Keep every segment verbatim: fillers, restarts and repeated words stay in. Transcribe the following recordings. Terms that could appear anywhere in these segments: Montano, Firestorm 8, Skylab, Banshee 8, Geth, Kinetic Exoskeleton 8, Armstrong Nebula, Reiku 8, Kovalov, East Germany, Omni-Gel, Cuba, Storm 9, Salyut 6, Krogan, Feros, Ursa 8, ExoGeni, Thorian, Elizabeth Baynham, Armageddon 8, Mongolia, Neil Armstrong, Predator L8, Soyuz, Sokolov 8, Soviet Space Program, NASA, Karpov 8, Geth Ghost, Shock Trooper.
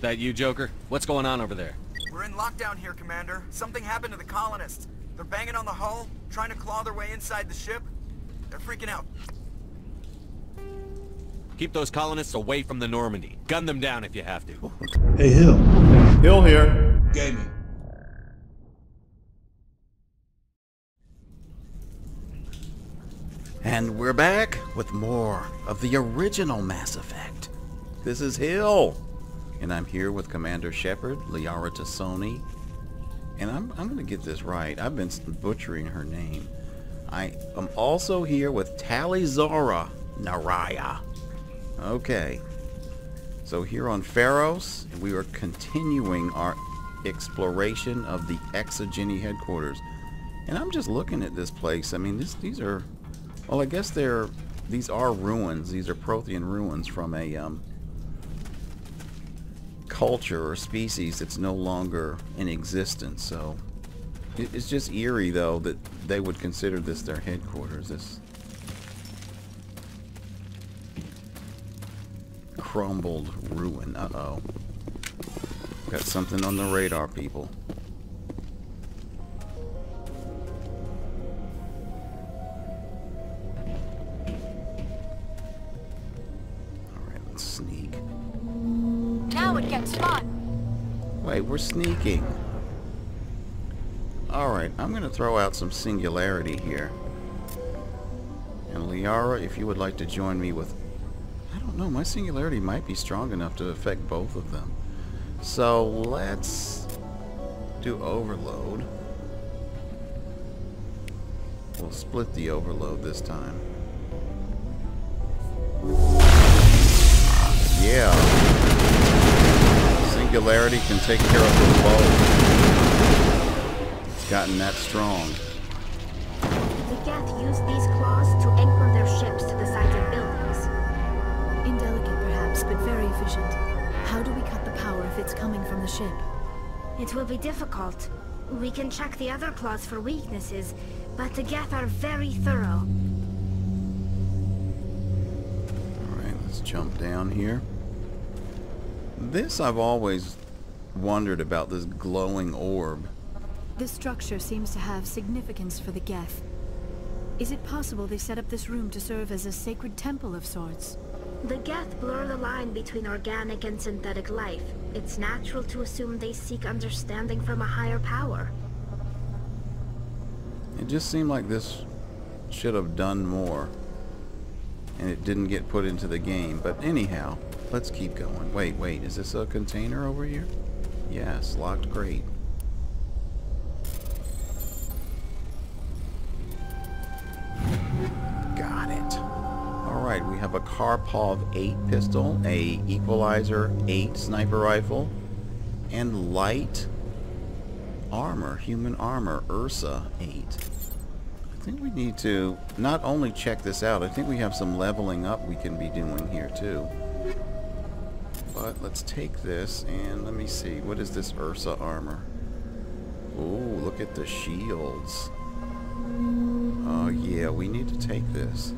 Is that you, Joker? What's going on over there? We're in lockdown here, Commander. Something happened to the colonists. They're banging on the hull, trying to claw their way inside the ship. They're freaking out. Keep those colonists away from the Normandy. Gun them down if you have to. Hey, Hill. Hill here. Gaming. And we're back with more of the original Mass Effect. This is Hill, and I'm here with Commander Shepard, Liara T'Soni, and I'm, I'm going to get this right. I've been butchering her name. I am also here with Tali'Zorah Nar Rayya. Okay, so here on Feros, we are continuing our exploration of the ExoGeni headquarters. And I'm just looking at this place. I mean, this, these are... Well, I guess they're, these are ruins. These are Prothean ruins from a um, culture or species that's no longer in existence. So it, it's just eerie, though, that they would consider this their headquarters. This crumbled ruin. Uh-oh. Got something on the radar, people. Wait, we're sneaking. Alright, I'm going to throw out some singularity here. And Liara, if you would like to join me with... I don't know, my singularity might be strong enough to affect both of them. So let's do overload. We'll split the overload this time. Yeah. Singularity can take care of the foe. It's gotten that strong. The Geth use these claws to anchor their ships to the sides of buildings. Indelicate, perhaps, but very efficient. How do we cut the power if it's coming from the ship? It will be difficult. We can check the other claws for weaknesses, but the Geth are very thorough. Alright, let's jump down here. This, I've always wondered about this glowing orb. This structure seems to have significance for the Geth. Is it possible they set up this room to serve as a sacred temple of sorts? The Geth blur the line between organic and synthetic life. It's natural to assume they seek understanding from a higher power. It just seemed like this should have done more. And it didn't get put into the game, but anyhow... Let's keep going. Wait, wait, is this a container over here? Yes, locked crate. Got it. Alright, we have a Karpov eight pistol, a Equalizer eight sniper rifle, and light armor, human armor, Ursa eight. I think we need to not only check this out, I think we have some leveling up we can be doing here too. But let's take this and let me see. What is this Ursa armor? Ooh, look at the shields. Oh, yeah, we need to take this.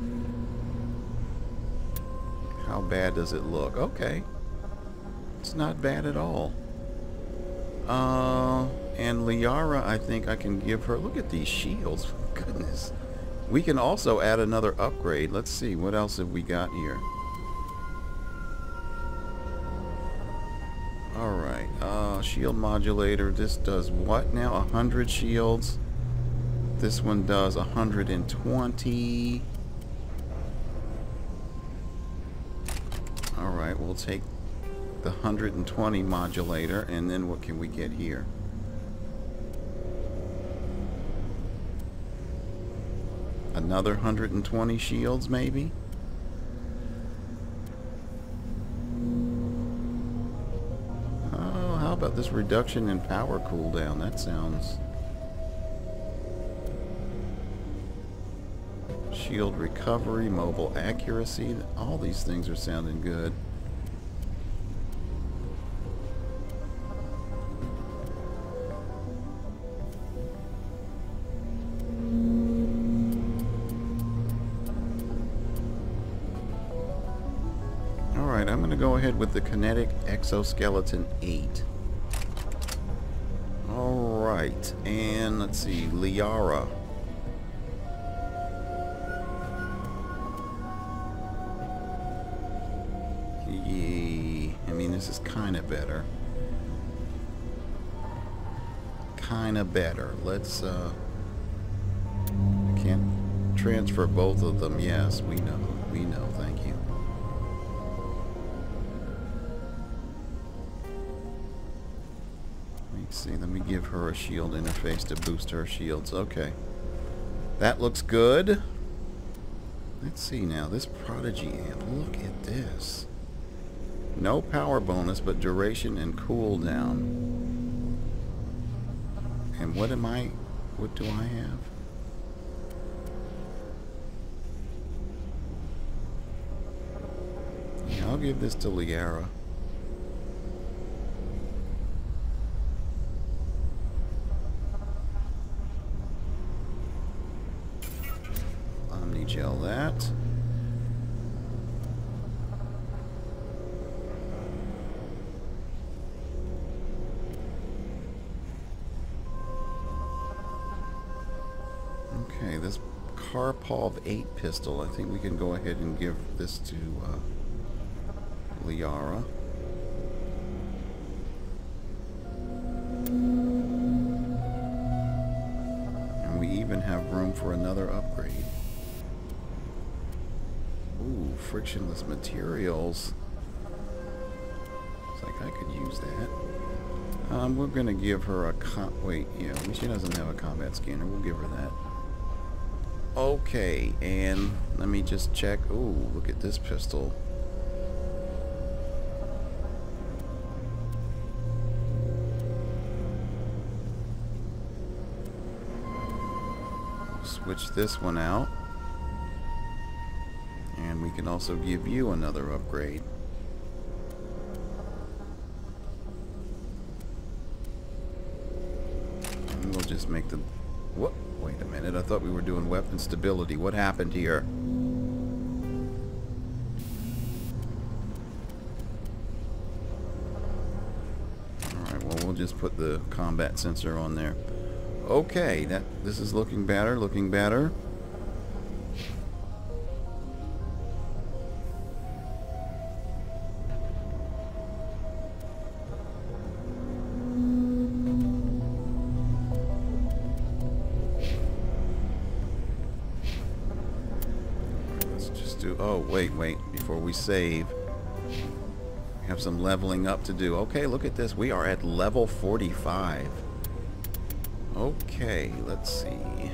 How bad does it look? Okay. It's not bad at all. Uh, and Liara, I think I can give her... Look at these shields. Goodness. We can also add another upgrade. Let's see. What else have we got here? Alright, uh, shield modulator, this does what now? one hundred shields. This one does one hundred twenty. Alright, we'll take the one hundred twenty modulator, and then what can we get here? Another one hundred twenty shields, maybe? About this reduction in power cooldown. That sounds... Shield recovery, mobile accuracy. All these things are sounding good. going to go ahead with the Kinetic Exoskeleton eight. Alright, and let's see, Liara. Yeah, I mean, this is kind of better. Kind of better. Let's, uh... I can't transfer both of them. Yes, we know. We know. Thank you. Let's see. Let me give her a shield interface to boost her shields. Okay. That looks good. Let's see now. This Prodigy amp. Look at this. No power bonus, but duration and cooldown. And what am I... What do I have? Yeah, I'll give this to Liara. Omni-Gel that. Okay, this Karpov eight pistol, I think we can go ahead and give this to uh, Liara. And we even have room for another upgrade. Ooh, frictionless materials. Looks like I could use that. Um, we're going to give her a com- wait, yeah, she doesn't have a combat scanner. We'll give her that. Okay, and let me just check. Ooh, look at this pistol. Switch this one out. And we can also give you another upgrade. And we'll just make the... What? Wait a minute, I thought we were doing weapon stability. What happened here? Alright, well, we'll just put the combat sensor on there. Okay, that this is looking better, looking better. Oh, wait, wait, before we save, we have some leveling up to do. Okay, look at this. We are at level forty-five. Okay, let's see. Yeah,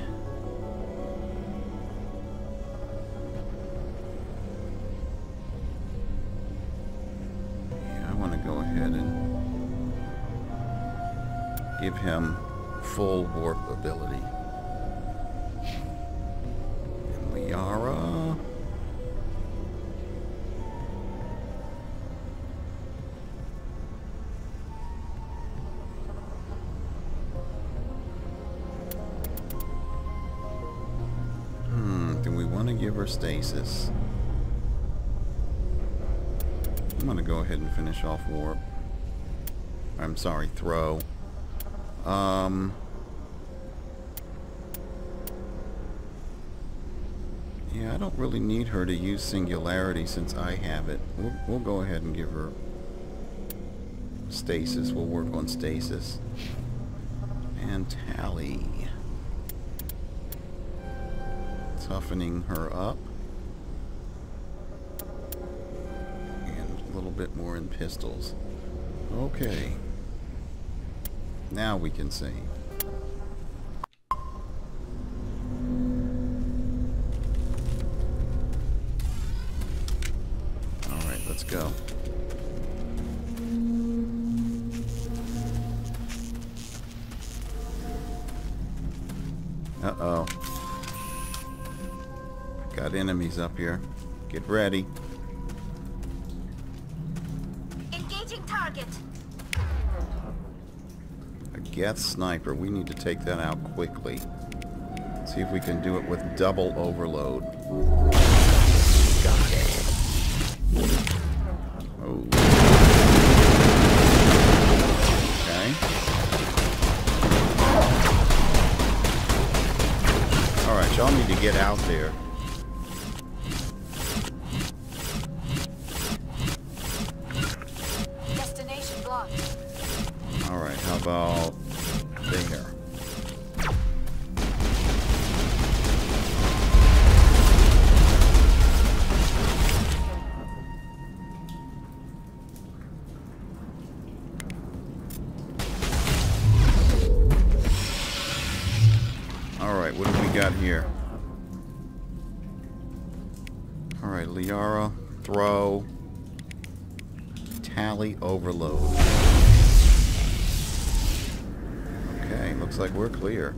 I want to go ahead and give him full warp ability. And Liara... stasis. I'm gonna go ahead and finish off warp. I'm sorry, throw. Um, yeah, I don't really need her to use singularity since I have it. We'll, we'll go ahead and give her stasis. We'll work on stasis. And Tally. Toughening her up. And a little bit more in pistols. Okay. Now we can save. Alright, let's go. Uh-oh. Got enemies up here. Get ready. Engaging target. A Geth sniper. We need to take that out quickly. See if we can do it with double overload. Got it. Oh, get out there. Destination blocked. All right, how about there? Here. All right, Liara, throw, tally, overload. Okay, looks like we're clear.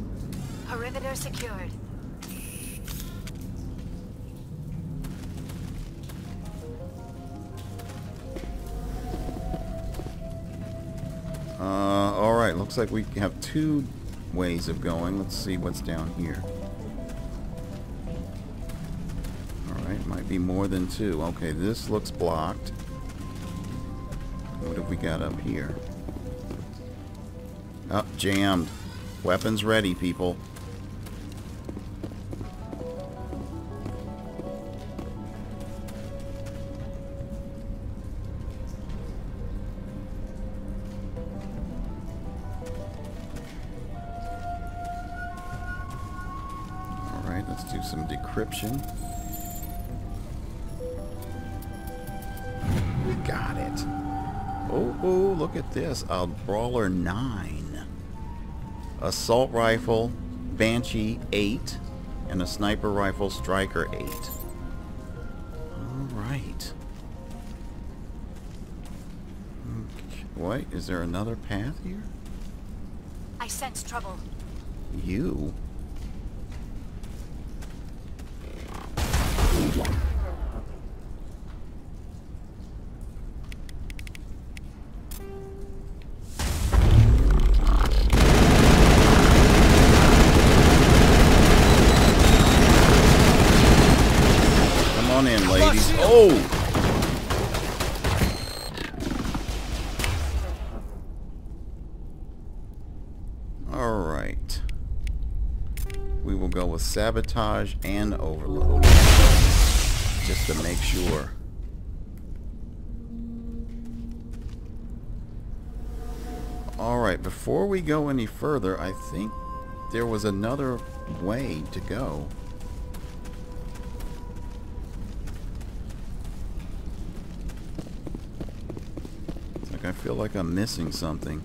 Perimeter secured. Uh, all right, looks like we have two ways of going. Let's see what's down here. Might be more than two. Okay, this looks blocked. What have we got up here? Oh, jammed. Weapons ready, people. All right, let's do some decryption. Got it. Oh, oh, look at this. A Brawler nine. Assault Rifle, Banshee eight, and a Sniper Rifle, Striker eight. Alright. Okay. What? Is there another path here? I sense trouble. You? Sabotage and overload, just to make sure. Alright, before we go any further, I think there was another way to go. It's like I feel like I'm missing something.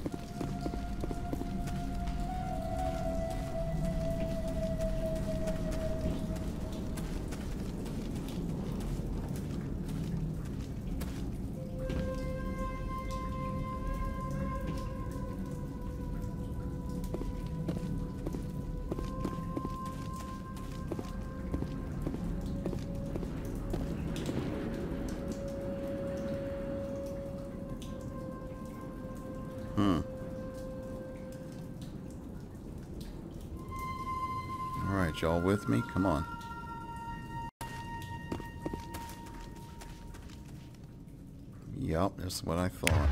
Y'all with me? Come on. Yep, that's what I thought.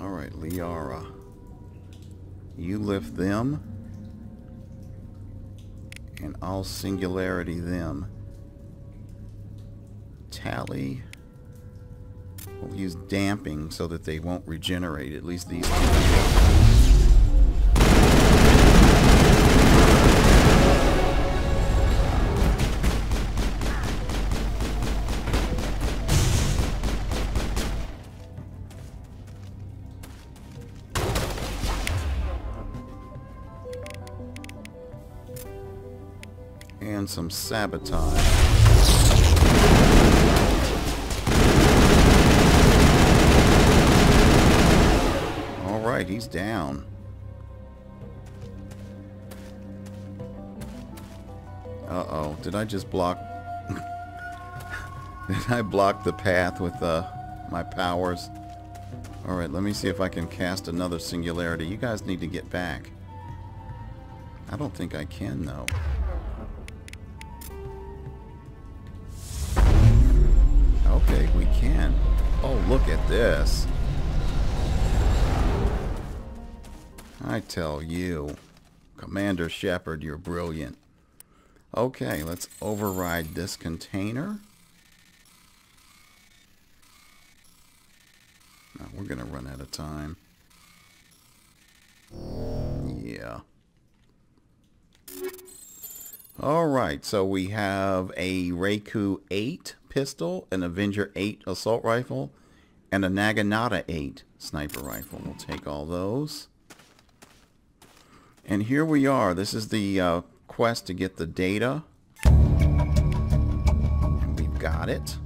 Alright, Liara. You lift them, and I'll singularity them. Tally. We'll use damping so that they won't regenerate, at least these two. And some sabotage. He's down. Uh-oh. Did I just block... Did I block the path with uh, my powers? Alright, let me see if I can cast another singularity. You guys need to get back. I don't think I can, though. Okay, we can. Oh, look at this. I tell you. Commander Shepard, you're brilliant. Okay, let's override this container. No, we're going to run out of time. Yeah. Alright, so we have a Reiku eight pistol, an Avenger eight assault rifle, and a Naginata eight sniper rifle. We'll take all those. And here we are. This is the uh, quest to get the data. And we've got it.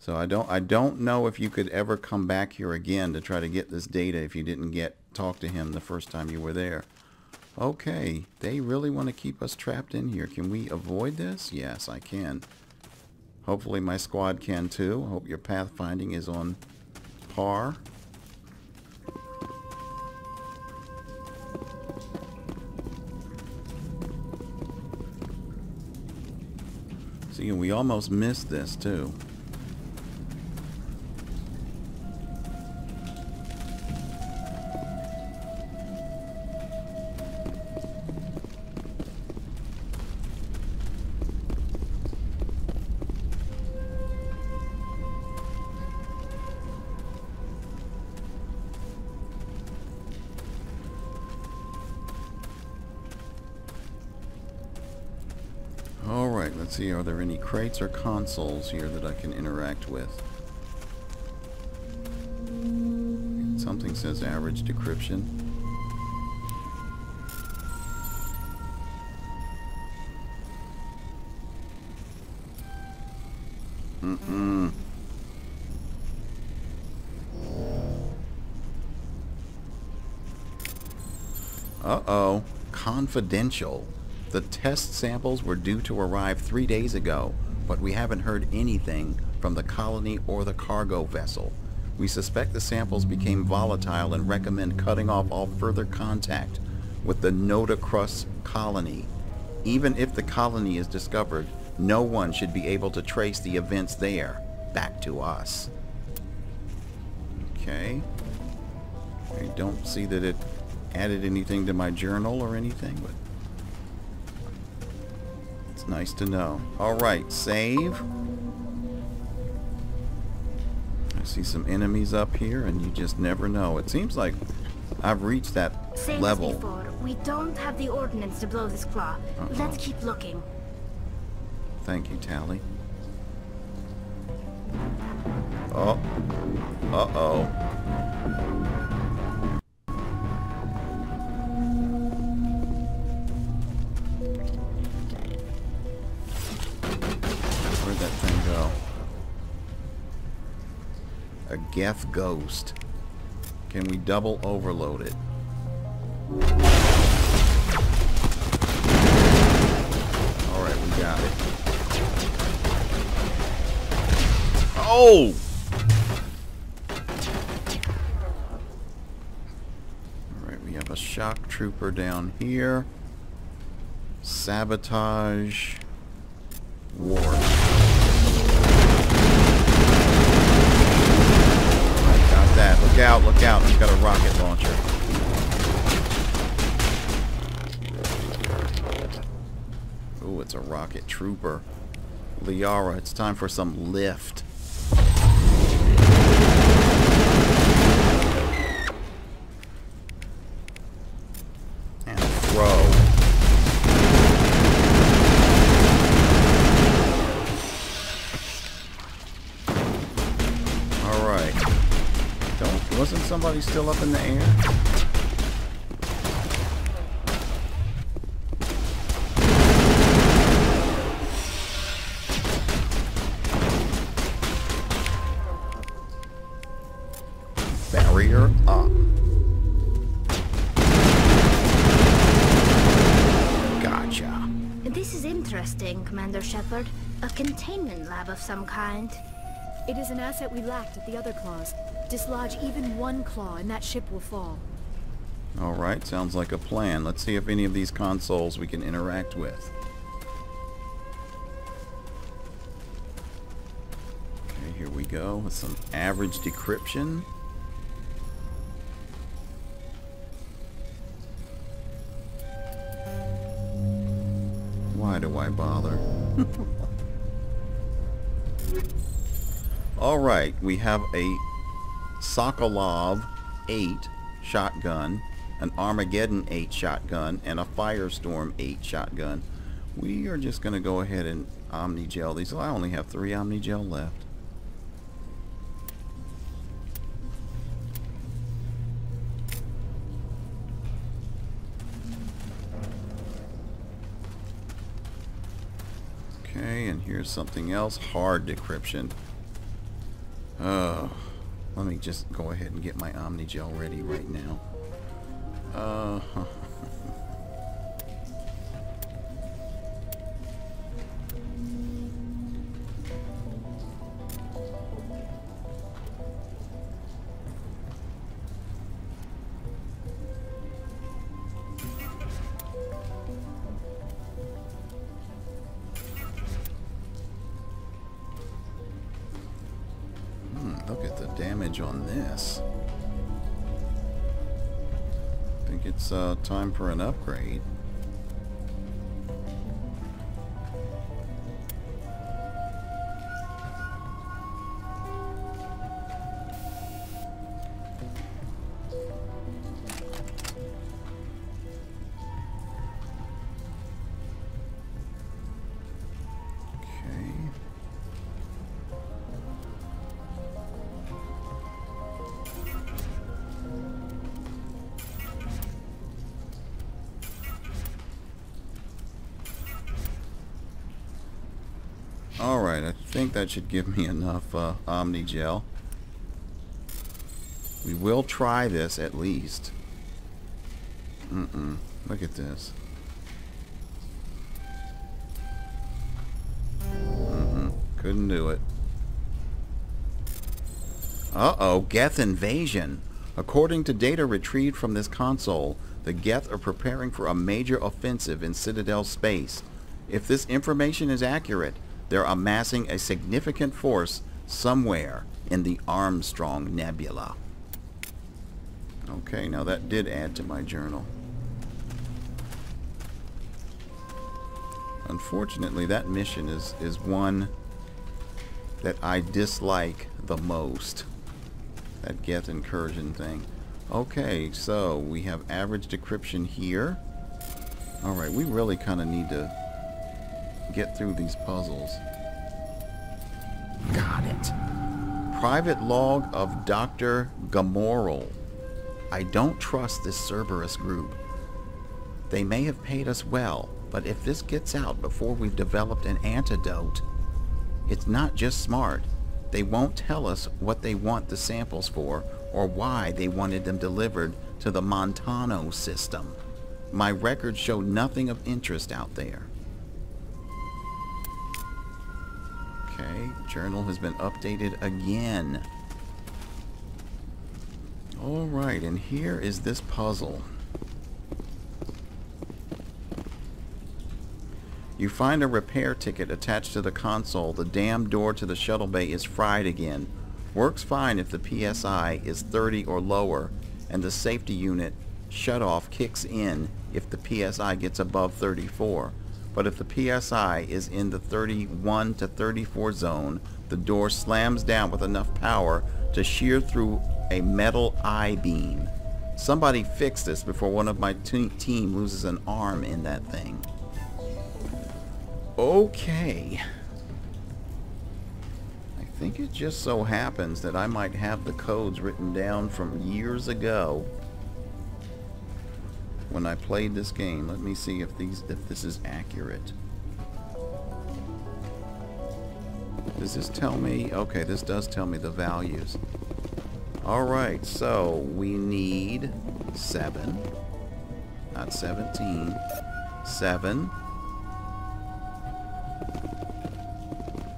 So I don't I don't know if you could ever come back here again to try to get this data if you didn't get talk to him the first time you were there. Okay, they really want to keep us trapped in here. Can we avoid this? Yes, I can. Hopefully my squad can too. I hope your pathfinding is on par. See, and we almost missed this too. Let's see, are there any crates or consoles here that I can interact with? Something says average decryption. Mm-mm. Uh-oh. Confidential. The test samples were due to arrive three days ago, but we haven't heard anything from the colony or the cargo vessel. We suspect the samples became volatile and recommend cutting off all further contact with the Nodacrux colony. Even if the colony is discovered, no one should be able to trace the events there back to us. Okay. I don't see that it added anything to my journal or anything, but nice to know. Alright, save. I see some enemies up here and you just never know. It seems like I've reached that same level. Before, we don't have the ordnance to blow this claw. Uh-oh. Let's keep looking. Thank you, Tally. Oh. Uh-oh. Geth Ghost. Can we double overload it? Alright, we got it. Oh! Alright, we have a Shock Trooper down here. Sabotage. War. Look out, look out, he's got a rocket launcher. Ooh, it's a rocket trooper. Liara, it's time for some lift. And throw. Alright. Wasn't somebody still up in the air? Barrier up. Gotcha. This is interesting, Commander Shepard. A containment lab of some kind. It is an asset we lacked at the other claws. Dislodge even one claw and that ship will fall. Alright, sounds like a plan. Let's see if any of these consoles we can interact with. Okay, here we go with some average decryption. Why do I bother? Alright, we have a Sokolov eight shotgun, an Armageddon eight shotgun, and a Firestorm eight shotgun. We are just going to go ahead and Omni-Gel these. I only have three Omni-Gel left. Okay, and here's something else. Hard decryption. Oh, let me just go ahead and get my Omni-Gel ready right now. Uh, hmm, look at the damage on this. I think it's uh, time for an upgrade. Alright, I think that should give me enough uh, Omni-Gel. We will try this at least. Mm-mm. Look at this. Mm-mm. Couldn't do it. Uh-oh, Geth invasion. According to data retrieved from this console, the Geth are preparing for a major offensive in Citadel space. If this information is accurate, they're amassing a significant force somewhere in the Armstrong Nebula. Okay, now that did add to my journal. Unfortunately, that mission is, is one that I dislike the most. That Geth incursion thing. Okay, so we have average decryption here. Alright, we really kind of need to get through these puzzles. Got it. Private log of Doctor Ganoril. I don't trust this Cerberus group. They may have paid us well, but if this gets out before we've developed an antidote, it's not just smart. They won't tell us what they want the samples for or why they wanted them delivered to the Montano system. My records show nothing of interest out there. Okay, journal has been updated again. Alright, and here is this puzzle. You find a repair ticket attached to the console. The damn door to the shuttle bay is fried again. Works fine if the P S I is thirty or lower, and the safety unit shutoff kicks in if the P S I gets above thirty-four. But if the P S I is in the thirty-one to thirty-four zone, the door slams down with enough power to shear through a metal I-beam. Somebody fix this before one of my te- team loses an arm in that thing. Okay. I think it just so happens that I might have the codes written down from years ago when I played this game. Let me see if these if this is accurate. Does this tell me? Okay, this does tell me the values. Alright, so we need seven. Not seventeen. Seven.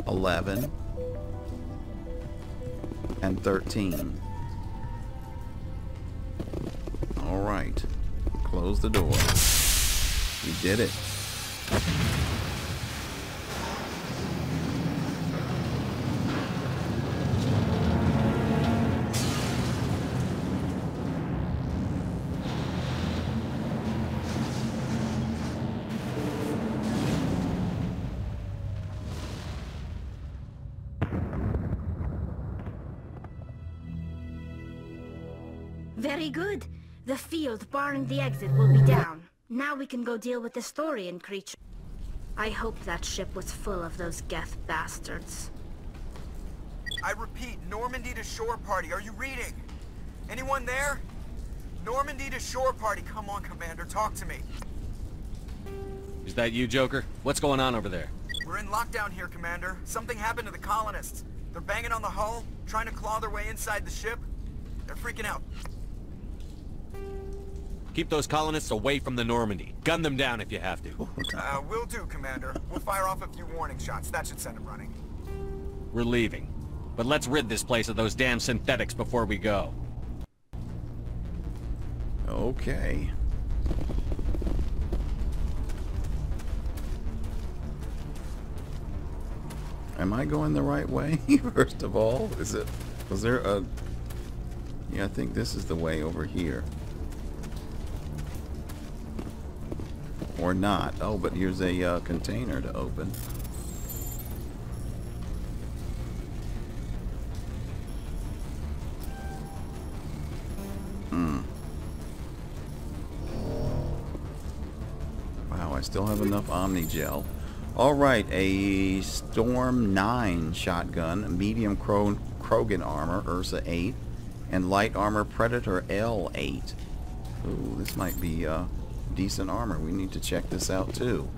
Eleven. And thirteen. Alright. Close the door. We did it. Very good. The field barring the exit will be down. Now we can go deal with the Thorian creature. I hope that ship was full of those Geth bastards. I repeat, Normandy to shore party. Are you reading? Anyone there? Normandy to shore party. Come on, Commander, talk to me. Is that you, Joker? What's going on over there? We're in lockdown here, Commander. Something happened to the colonists. They're banging on the hull, trying to claw their way inside the ship. They're freaking out. Keep those colonists away from the Normandy. Gun them down if you have to. Uh, will do, Commander. We'll fire off a few warning shots. That should send them running. We're leaving. But let's rid this place of those damn synthetics before we go. Okay. Am I going the right way? First of all, is it? Was there a? Yeah, I think this is the way over here. Or not. Oh, but here's a uh, container to open. Hmm. Wow, I still have enough Omni-Gel. Alright, a Storm nine shotgun, medium Kro Krogan armor, Ursa eight, and light armor Predator L eight. Ooh, this might be uh, decent armor. We need to check this out too.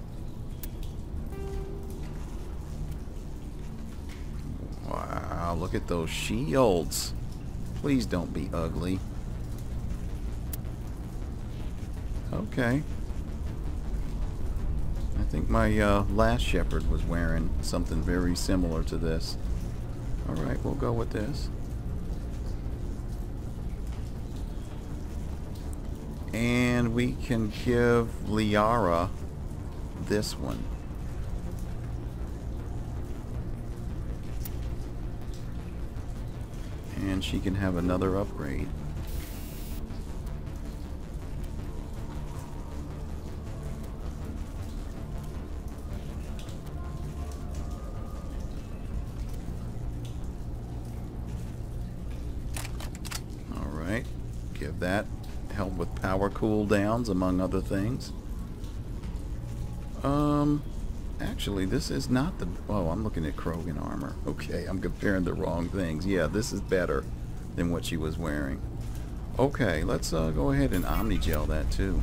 Wow, look at those shields. Please don't be ugly. Okay. I think my uh, last Shepard was wearing something very similar to this. Alright, we'll go with this. And we can give Liara this one. And she can have another upgrade. That help with power cooldowns, among other things. Um, actually, this is not the... Oh, I'm looking at Krogan armor. Okay, I'm comparing the wrong things. Yeah, this is better than what she was wearing. Okay, let's uh, go ahead and Omni-Gel that too.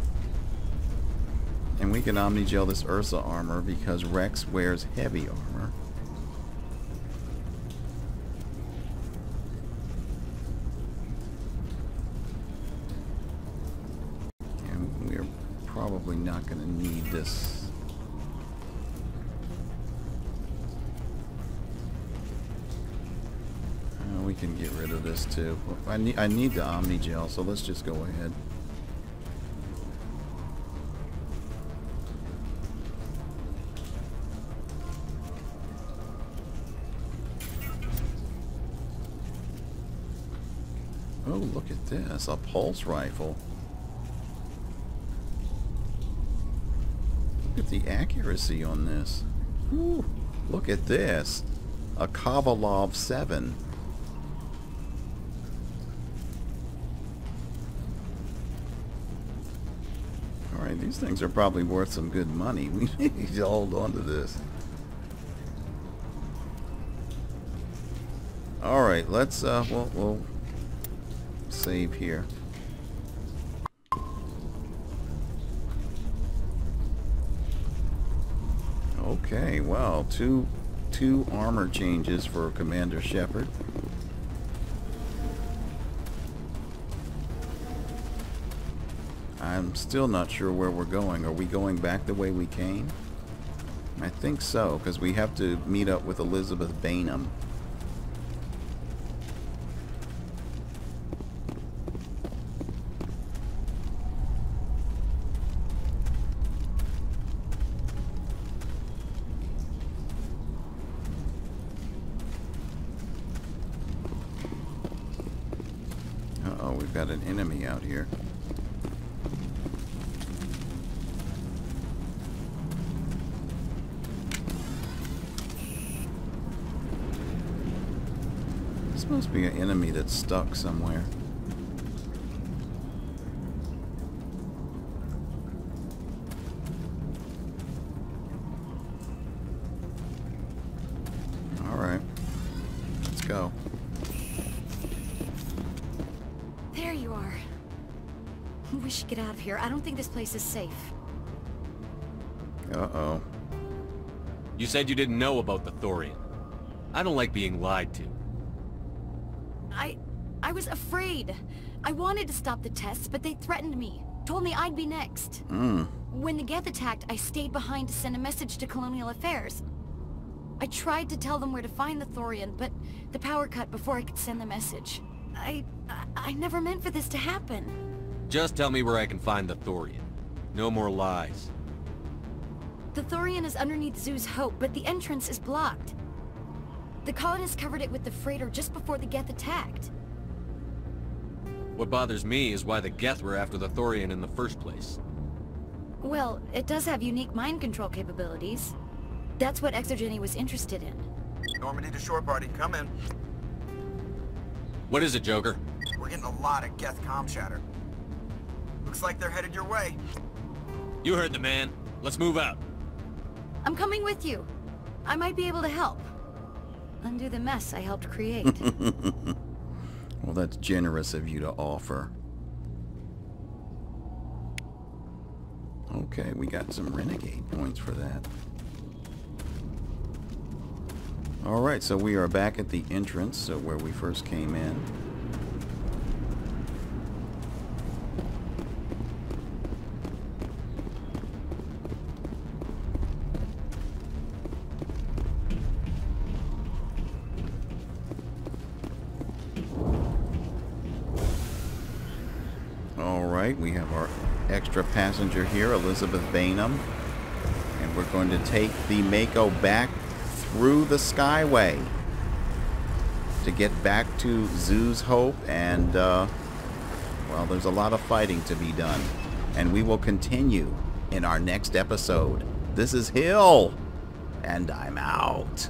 And we can Omni-Gel this Ursa armor because Rex wears heavy armor. Probably not going to need this. Uh, we can get rid of this too. I need I need the Omni-Gel, so let's just go ahead. Oh, look at this! A pulse rifle. Look at the accuracy on this. Whew, look at this. A Kovalov seven. Alright, these things are probably worth some good money. We need to hold on to this. Alright, let's, uh, we'll, we'll save here. Okay, well, two, two armor changes for Commander Shepard. I'm still not sure where we're going. Are we going back the way we came? I think so, because we have to meet up with Elizabeth Baynham. Got an enemy out here. This must be an enemy that's stuck somewhere. go. There you are. We should get out of here. I don't think this place is safe. Uh-oh. You said you didn't know about the Thorian. I don't like being lied to. I... I was afraid. I wanted to stop the tests, but they threatened me. Told me I'd be next. Mm. When the Geth attacked, I stayed behind to send a message to Colonial Affairs. I tried to tell them where to find the Thorian, but the power cut before I could send the message. I... I, I never meant for this to happen. Just tell me where I can find the Thorian. No more lies. The Thorian is underneath Zhu's Hope, but the entrance is blocked. The colonists covered it with the freighter just before the Geth attacked. What bothers me is why the Geth were after the Thorian in the first place. Well, it does have unique mind control capabilities. That's what ExoGeni was interested in. Normandy to shore party, come in. What is it, Joker? We're getting a lot of Geth comm chatter. Looks like they're headed your way. You heard the man. Let's move out. I'm coming with you. I might be able to help. Undo the mess I helped create. Well, that's generous of you to offer. Okay, we got some renegade points for that. Alright, so we are back at the entrance, so where we first came in. We have our extra passenger here, Elizabeth Baynham, and we're going to take the Mako back through the Skyway to get back to Zhu's Hope, and uh, well, there's a lot of fighting to be done, and we will continue in our next episode. This is Hill, and I'm out.